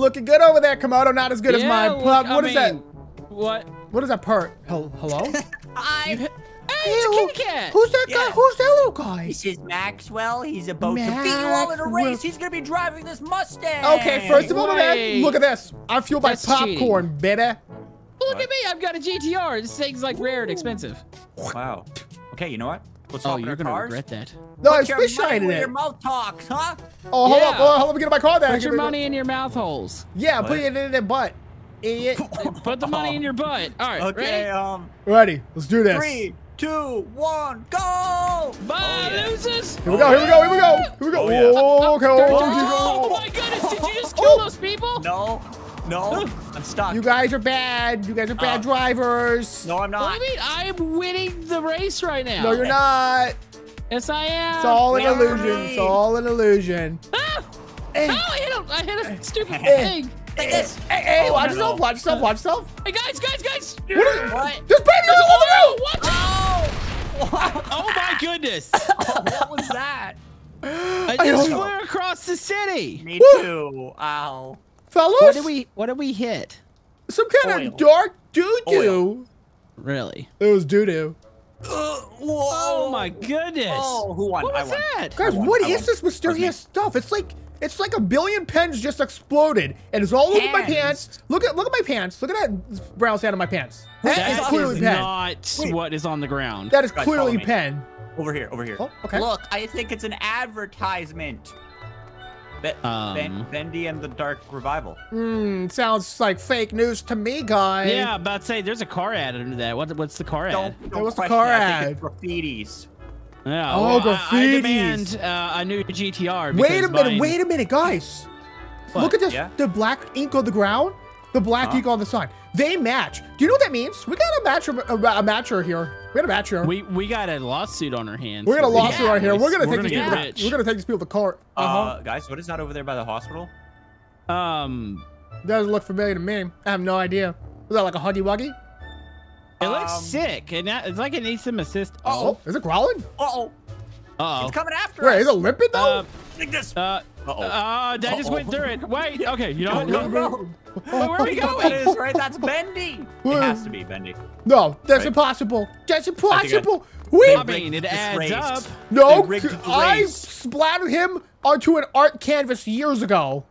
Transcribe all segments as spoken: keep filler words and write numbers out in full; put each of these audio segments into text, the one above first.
Looking good over there, Komodo. Not as good yeah, as mine. Look, what I is mean, that? What? What is that part? Hello? I. Hey, it's a kitty cat. Who's that yeah. guy? Who's that little guy? This is Maxwell. He's about Max to beat you all in a race. He's going to be driving this Mustang. Okay, first of all, man, look at this. I'm fueled by popcorn, baby. Look what? At me. I've got a G T R. This thing's like rare and expensive. Wow. Okay, you know what? Let's oh, you're going to regret that. No, it's fish shine in it. Your mouth talks, huh? Oh, hold yeah. up. Oh, hold up. Get in my car there. Put your money in your mouth holes. Yeah, what? Put it in their butt. Idiot. Put the money in your butt. All right. Okay, ready? Um, ready. Let's do this. Three. Two, one, go! Bye, oh, yeah. losers! Here we go, here we go, here we go! Here we go! Oh, yeah. oh, okay. oh, oh my goodness, did you just kill oh. those people? No, no, I'm stuck. You guys are bad. You guys are bad uh, drivers. No, I'm not. What do you mean? I'm winning the race right now. No, you're not. Yes, I am. It's all an Yay. illusion. It's all an illusion. Ah! Hey. Oh, I hit him. I hit a stupid hey. thing. Like this. Hey, hey, oh, watch no. yourself, watch yourself, watch yourself. Hey, guys, guys, guys. What is what? This baby is all the road. Watch out. Oh, my goodness. Oh, what was that? I just flew know. across the city. Me too. Woo. Ow. Fellas? What did we, what did we hit? Some kind Oil. of dark doo-doo. Really? It was doo-doo. Uh, oh, my goodness. Oh, who won? What was I won. that? Guys, won. what I is won. this mysterious stuff? It's like... It's like a billion pens just exploded, and it's all over my pants. Look at look at my pants. Look at that brown sand on my pants. That, that is, is clearly pen. not Wait. what is on the ground. That is guys, clearly pen. Over here, over here. Oh, okay. Look, I think it's an advertisement. Be um, ben Bendy and the Dark Revival. Hmm, sounds like fake news to me, guys. Yeah, about to say there's a car ad under that. What, what's the car don't, ad? Don't what's the car it. ad? I think it's graffitis. Yeah, oh, well, graffitis. I, I demand uh, a new G T R. Wait a minute, mine... wait a minute, guys. What? Look at this, yeah? the black ink on the ground, the black huh? ink on the sign. They match. Do you know what that means? We got a matcher, a, a matcher here. We got a matcher. We we got a lawsuit on our hands. We got a lawsuit yeah, on here. We're gonna we're take gonna these people. Rich. We're gonna take these people to court. Uh, uh-huh. Guys, what is that over there by the hospital? Um, doesn't look familiar to me. I have no idea. Is that like a huggy wuggy? It looks um, sick, and it's like it needs some assist. Uh oh, is it growling? Uh oh, uh oh, it's coming after Wait, us. Wait, is it limping though? Uh, like this. Uh oh, uh, that uh -oh. just went through it. Wait, okay, you know what? No, no, no. Where are we going? It is right. That's Bendy. It has to be Bendy. No, that's right. impossible. That's impossible. We. I mean, it adds up. No, I splattered him onto an art canvas years ago.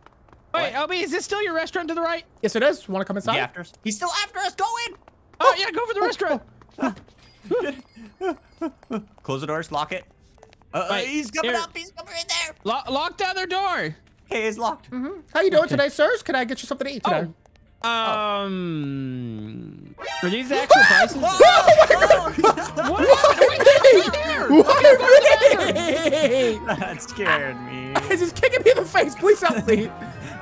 Wait, Obi, is this still your restaurant to the right? Yes, it is. Want to come inside? He after us. He's still after us. Go in. Oh, yeah, go for the restaurant. Close the doors, lock it. Uh, Wait, he's coming here. up, he's coming in there. Lock, lock down their door. Hey, it's locked. Mm-hmm. How you doing okay. today, sirs? Can I get you something to eat today? Oh. Um, oh. Are these the actual prices? Oh, oh, my God. Oh. What Why me? Why me? That scared me. He's just kicking me in the face. Please help me.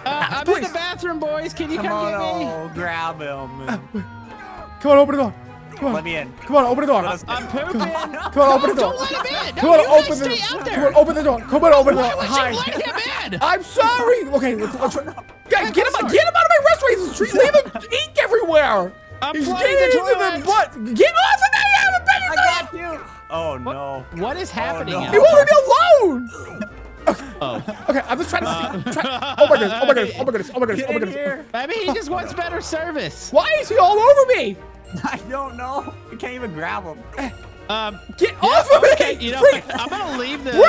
Uh, I'm Please. in the bathroom, boys. Can you come, come get me? Come on, grab him. Uh, Come on, open the door. Come on. Let me in. Come on, open the door. I'm, I'm pooping. Come on, come on no, open the door. Don't let him in. No, come on, open the door. Come on, open the door. Come on, open the door. Why would you let him in? I'm sorry. Okay, let's, let's try. Guys, get him, out, get him out of my restaurant. He's street. Leave him ink everywhere. I'm He's getting into the butt. Get off of me. I have a better I got you. Oh, no. What, what is happening? Oh, no. He won't leave me alone. Oh. Okay, I'm just trying to uh, try. Oh my goodness, oh my goodness, oh my goodness, oh my goodness, oh my goodness. Maybe he just wants better service. Why is he all over me? I don't know. You can't even grab him. Um, Get off know, of okay, me! You know, Freak. I'm gonna leave the, the...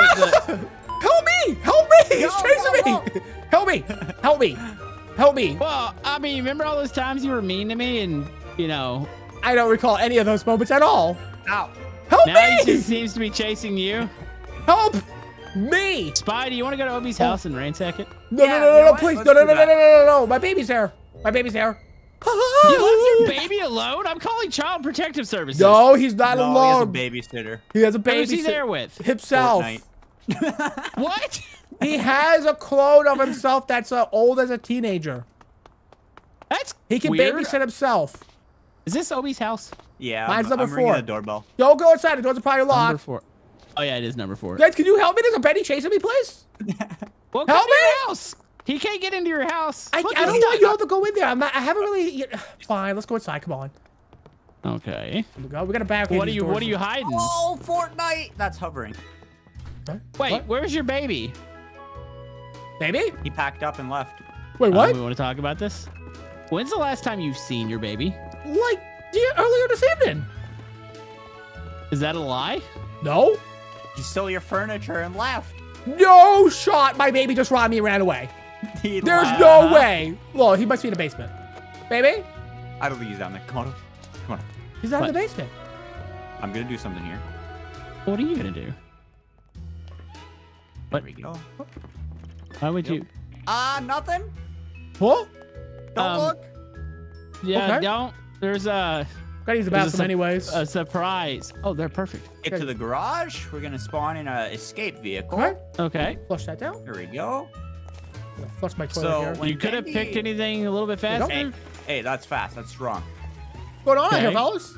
Help me! Help me! He's no, chasing no, no. me! Help me! Help me! Help me! Well, I mean, remember all those times you were mean to me and, you know... I don't recall any of those moments at all. Ow. Help now me! Now he just seems to be chasing you. Help! Me! Spy, do you want to go to Obi's house and ransack it? No, yeah, no, no, no, no, please. No, no, no, no, no, no, no, no. My baby's there. My baby's there. You left your baby alone? I'm calling Child Protective Services. No, he's not no, alone. He has a babysitter. He has a babysitter. Who's he there with? Himself. What? He has a clone of himself that's uh, old as a teenager. That's He can weird. babysit himself. Is this Obi's house? Yeah. Mine's I'm, number I'm four. The doorbell. Don't go inside. The doors are probably locked. Number four. Oh, yeah, it is number four. Guys, can you help me? There's a Bendy chasing me, please. Well, help me! Your house. He can't get into your house. I, Look, I don't want you all to go in there. I'm not, I haven't really... You, fine, let's go inside. Come on. Okay. Here we go. We got a back. What are you? What are you hiding? Oh, Fortnite! That's hovering. Huh? Wait, what? Where's your baby? Baby? He packed up and left. Wait, what? Um, we want to talk about this? When's the last time you've seen your baby? Like, yeah, earlier this evening. Is that a lie? No. You stole your furniture and left. No shot. My baby just robbed me and ran away. He There's left. no way. Well, he must be in the basement. Baby? I don't think he's down there. Come on. Come on. He's down in the basement. I'm going to do something here. What are you going to do? What? Oh. Why would yep. you? Ah, uh, nothing. What? Don't um, look. Yeah, okay. don't. There's a... Gotta use the bathroom a anyways. A surprise. Oh, they're perfect. Get okay. to the garage. We're going to spawn in an escape vehicle. Okay. okay. Flush that down. There we go. Flush my toilet so here. You could have picked anything a little bit faster. Hey, hey, that's fast. That's strong. What's going on here, fellas?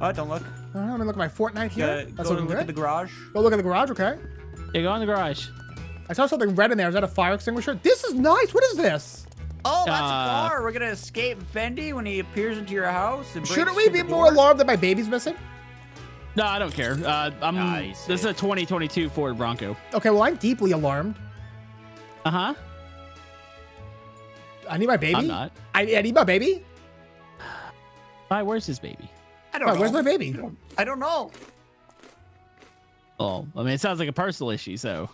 Oh, don't look. Uh, I'm gonna look at my Fortnite here. Uh, that's go look at, at the garage. Go look at the garage, okay? Yeah, go in the garage. I saw something red in there. Is that a fire extinguisher? This is nice. What is this? Oh, that's uh, a car. We're gonna escape Bendy when he appears into your house. And shouldn't we be more alarmed that my baby's missing? No, I don't care. Uh, I'm. Nice. This is a twenty twenty-two Ford Bronco. Okay, well, I'm deeply alarmed. Uh huh. I need my baby. I'm not. I, I need my baby. Why? Where's his baby? I don't oh, know. Where's my baby? I don't know. Oh, I mean, it sounds like a personal issue, so.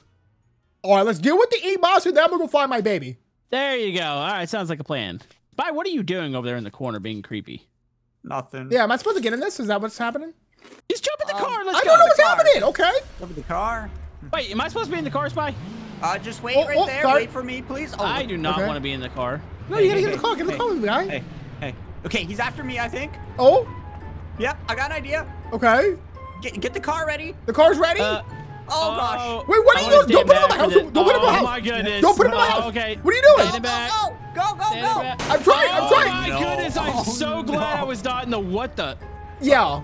All right, let's deal with the e-boss and then we'll go find my baby. There you go. All right, sounds like a plan. Spy, what are you doing over there in the corner being creepy? Nothing. Yeah, am I supposed to get in this? Is that what's happening? Just jump in the um, car. Let's I go. don't know what's car. happening. Okay. Jump in the car. Wait, am I supposed to be in the car, Spy? Uh, just wait oh, right oh, there. Sorry. Wait for me, please. Oh, I do not okay. want to be in the car. No, hey, you gotta hey, get in the car. Get in hey, the car with me, all right? Hey, hey. Okay, he's after me, I think. Oh. Yep, yeah, I got an idea. Okay. Get, get the car ready. The car's ready? Uh, oh, oh, gosh. Wait, what are you doing? Don't put it in my house. Don't put it in my house. Oh, my goodness. Don't put it in my house. Okay. What are you doing? Go, go, go, go. I'm trying. I'm trying. Oh, my goodness. I'm so glad I was not in the what the. Yeah.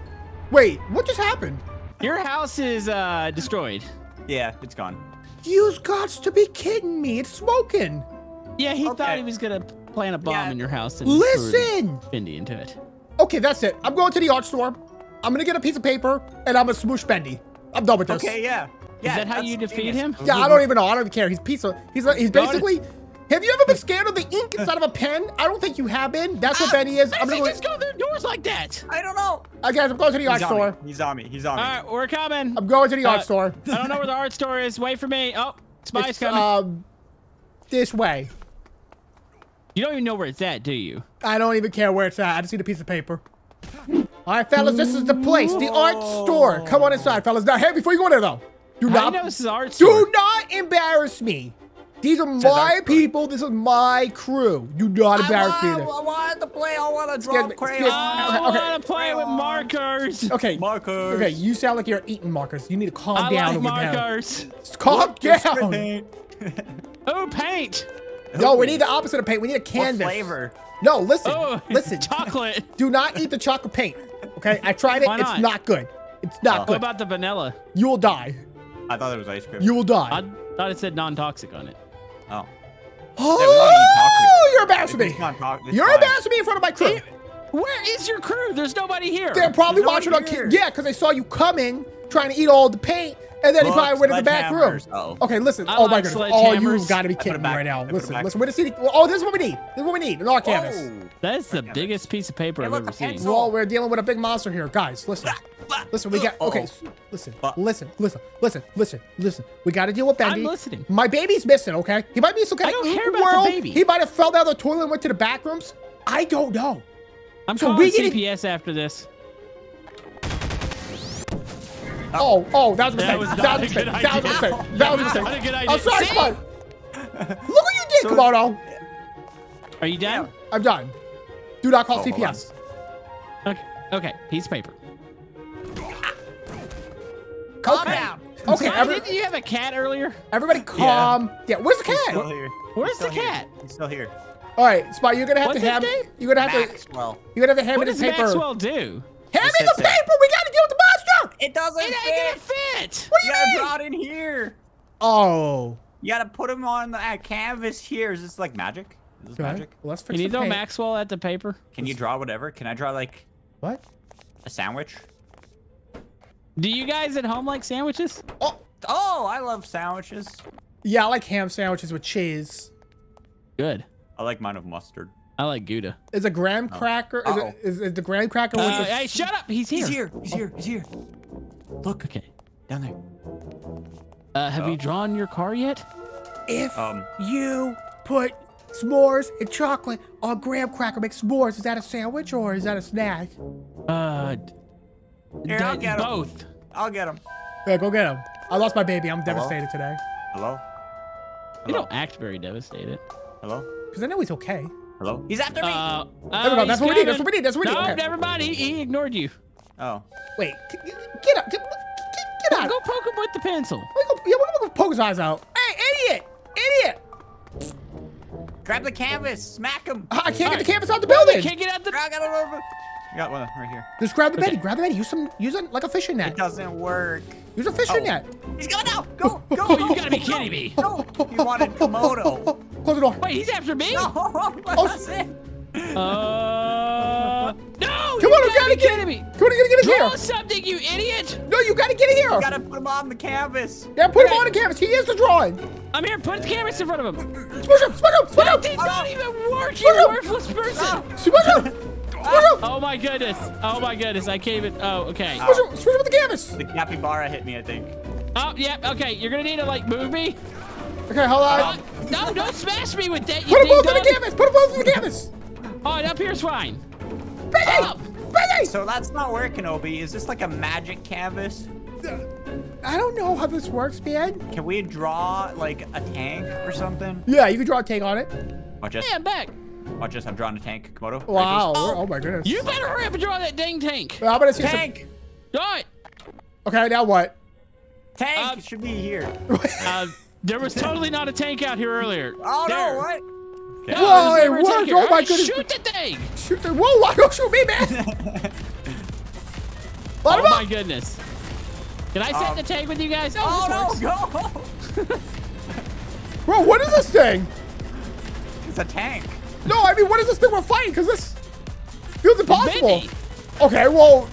Wait, what just happened? Your house is uh, destroyed. Yeah, it's gone. You've got to be kidding me. It's smoking. Yeah, he thought he was going to plant a bomb in your house. Listen. Bendy into it. Okay, that's it. I'm going to the art store. I'm going to get a piece of paper, and I'm going to smoosh Bendy. I'm done with this. Okay, yeah. yeah Is that how you defeat him? Yeah, I don't even know. I don't even care. He's piece of... He's, he's basically... Have you ever been scared of the ink inside of a pen? I don't think you have been. That's what uh, Bendy is. I'm going to just go through doors like that. I don't know. Uh, guys, I'm going to the art store. He's on me. He's on me. All right, we're coming. I'm going to the uh, art store. I don't know where the art store is. Wait for me. Oh, Spy's it's, coming. Um, this way. You don't even know where it's at, do you? I don't even care where it's at. I just need a piece of paper. All right, fellas, this is the place. The art store. Come on inside, fellas. Now, hey, before you go in there, though. Do not, I know this is art store. Do not embarrass me. These are my people. This is my crew. Do not embarrass me. I want to play. I want to draw crayons. I want to play with markers. Okay. Markers. Okay, you sound like you're eating markers. You need to calm down. I like markers. Calm down. Oh, paint. No, we need the opposite of paint. We need a canvas. What flavor? No, listen. Oh, listen. Chocolate. Do not eat the chocolate paint. Okay, I tried it. Why not? It's not good. It's not oh. good. What about the vanilla? You will die. I thought it was ice cream. You will die. I thought it said non-toxic on it. Oh. Oh, you're embarrassing me. You're embarrassing me in front of my crew. Where is your crew? There's nobody here. They're probably watching on camera. Yeah, because they saw you coming, trying to eat all the paint. And then Look, he probably went in the back room. Uh-oh. Okay, listen. I oh, my goodness. Oh, you've got to be kidding me right now. Listen, listen. We're to see the, oh, this is what we need. This is what we need. An art canvas. That's the canvas. biggest piece of paper I've ever seen. Well, we're dealing with a big monster here. Guys, listen. Listen, we got... Okay, listen. Listen, listen, listen, listen, listen. We got to deal with Bendy. I'm listening. My baby's missing, okay? He might be in some kind of ink world. He might have fell down the toilet and went to the back rooms. I don't know. I'm so calling C P S after this. Oh, oh, that was a mistake. That was, that was a mistake. That was a mistake. That, that was a mistake. I'm oh, sorry, Spy. Look what you did, so, Komodo. Are you done? I'm done. Do not call oh, C P S. Okay, okay, piece of paper. Calm okay. down. Okay, Spy, every, didn't you have a cat earlier? Everybody calm down. Yeah. Yeah, where's the cat? He's still here. Where's the cat? Here. He's still here. All right, Spy, you're going to have What's to have You're going to have Maxwell. to You're going to have to hand me this paper. What does Maxwell do? Hand me the paper. We got to deal with the monster. It doesn't it fit. It ain't gonna fit. What do you, you mean? Gotta draw it in here. Oh. You gotta put him on the uh, canvas here. Is this like magic? Is this okay. magic? Well, let's fix Can you throw paint. Maxwell at the paper? Can let's... you draw whatever? Can I draw like... What? A sandwich? Do you guys at home like sandwiches? Oh, oh I love sandwiches. Yeah, I like ham sandwiches with cheese. Good. I like mine with mustard. I like Gouda. Is a graham cracker? Oh. Is, it, is, is the graham cracker? Uh, with the... Hey, shut up! He's here. He's here. He's here. He's here. Look. Okay. Down there. Uh, have oh. you drawn your car yet? If um. you put s'mores and chocolate on graham cracker, make s'mores. Is that a sandwich or is that a snack? Uh. Here, I'll get both. Him. I'll get them. Yeah, go get them. I lost my baby. I'm Hello? devastated today. Hello? Hello? You don't act very devastated. Hello? Because I know he's okay. Hello? He's after me! Uh, there we go. That's what we need. That's what we need. That's what we need. No, okay. Never mind. He, he ignored you. Oh. Wait. Get up. Get, get, get out. Go poke him with the pencil. Go, yeah, we're going to poke his eyes out. Hey, idiot! Idiot! Grab the canvas. Smack him. I can't All get right. the canvas out the building. I can't get out the... I got it over. I got one right here. Just grab the okay. Betty. Grab the Betty. Use some. Use it like a fishing net. It doesn't work. Use a fishing oh. net. He's going out. Go. Go. go, go you got to be go, kidding me. No. You wanted Komodo. Close the door. Wait, he's after me? No. Oh, that's it. Uh, no. Come on, you got to get him. Come on, you got to get in here. Draw something, you idiot. No, you got to get in here. You got to put him on the canvas. Yeah, put right. him on the canvas. He is the drawing. I'm here. Put the canvas in front of him. Smush him. Smush him. Smush him. That did not even work, you worthless person. Smush him. Ah, oh my goodness. Oh my goodness. I came in. Oh, okay. Switch it with the canvas. The capybara hit me, I think. Oh, yeah. Okay. You're going to need to, like, move me. Okay, hold on. Oh, no, don't smash me with that. You Put them both on the canvas. Put them both on the canvas. Oh, and up here's fine. Benny! Oh. Benny! So that's not working, Obi. Is this like a magic canvas? I don't know how this works, man. Can we draw, like, a tank or something? Yeah, you can draw a tank on it. Watch this. Yeah, I'm back. Watch this, I'm drawing a tank, Komodo. Wow, oh. oh my goodness. You better hurry up and draw that dang tank. I'm gonna see Tank! Some... Draw it! Okay, now what? Tank uh, should be here. Uh, there was totally not a tank out here earlier. Oh there. no, what? Okay. No, Whoa, it worked, oh my goodness. Shoot the thing! Shoot the, whoa, why don't shoot me, man? Oh my goodness. Can I set um, the tank with you guys? Oh, oh no, go! Bro, what is this thing? It's a tank. No, I mean, what is this thing we're fighting? Because this feels impossible. Bendy. Okay, well,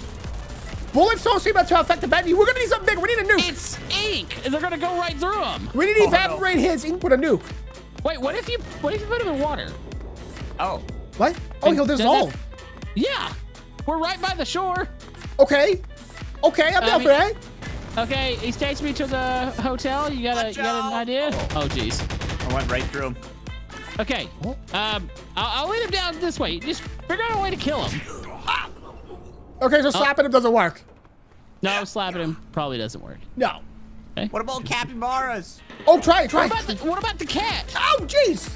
bullets don't seem to affect the Bendy. We're going to need something big. We need a nuke. It's ink. They're going to go right through him. We need to oh, evaporate no. his ink with a nuke. Wait, what if you what if you put him in water? Oh. What? Oh, and he'll dissolve. Yeah. We're right by the shore. Okay. Okay, I'm down for that. Okay, he takes me to the hotel. You got, a, you got an idea? Oh, jeez. I went right through him. Okay, um, I'll, I'll lead him down this way. Just figure out a way to kill him. Ah! Okay, so slapping oh. him doesn't work. No, slapping him probably doesn't work. No. Okay. What about capybaras? Oh, try it, try it. What about the, what about the cat? Oh, jeez.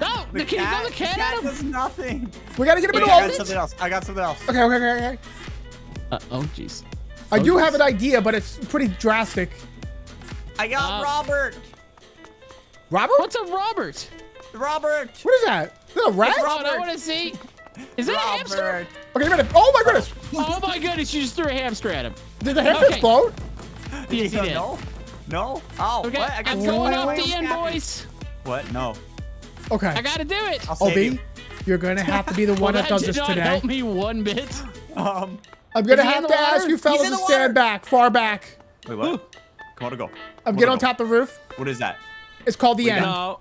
No, the, the can cat, you throw the cat, the cat at him? Does nothing. We gotta get him in the I got something else. I got something else. Okay, okay, okay, okay. Uh, oh, jeez. I oh, do geez. have an idea, but it's pretty drastic. I got uh, Robert. Robert? What's a Robert? Robert. What is that? Is that a rat? It's Robert. I want to see. Is that Robert. a hamster? Okay, wait a minute. Oh my goodness. Oh my goodness, you just threw a hamster at him. Did the hamster okay. explode? Yes, he did. No. No. Oh, okay. What? I got I'm going off the end, boys. What? No. Okay. I got to do it. Obi, you. you're going to have to be the one well, that does this today. Help me one bit. Um, I'm going to have to ask you fellas to stand back, far back. Wait, what? Ooh. Come on, to go. I'm getting on top of the roof. What is that? It's called the we end. No,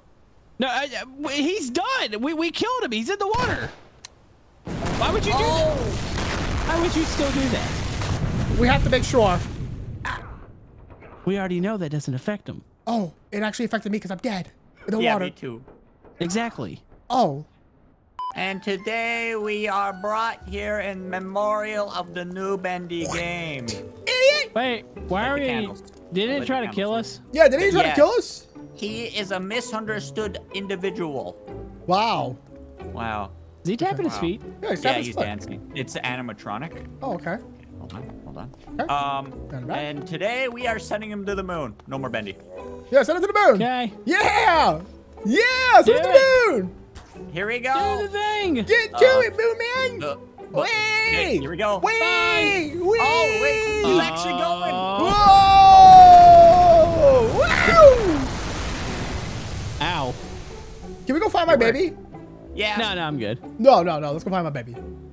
no, I, he's done. We we killed him. He's in the water. Why would you do oh. that? Why would you still do that? We have to make sure. We already know that doesn't affect him. Oh, it actually affected me because I'm dead in the yeah, water. Yeah, me too. Exactly. Oh. And today we are brought here in memorial of the new Bendy game. Idiot! Wait, why are we? Didn't he try to kill us? Yeah, didn't he try yeah. to kill us? He is a misunderstood individual. Wow. Wow. Is he tapping wow. his feet? Yeah, he's, yeah, he's dancing. It's animatronic. Oh, okay. Hold on, hold on. Okay. Um, and today we are sending him to the moon. No more Bendy. Yeah, send him to the moon. Okay. Yeah. Yeah, send him to the moon. Here we go. Do the thing. Get to uh, it, moon man. Uh, Wait. Okay, here we go. Wait. Wait. Oh, wait. He's uh, actually going. Whoa. Wow. Ow. Can we go find my baby? Yeah. No, no, I'm good. No, no, no. Let's go find my baby.